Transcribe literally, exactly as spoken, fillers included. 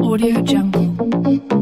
Audio Jungle.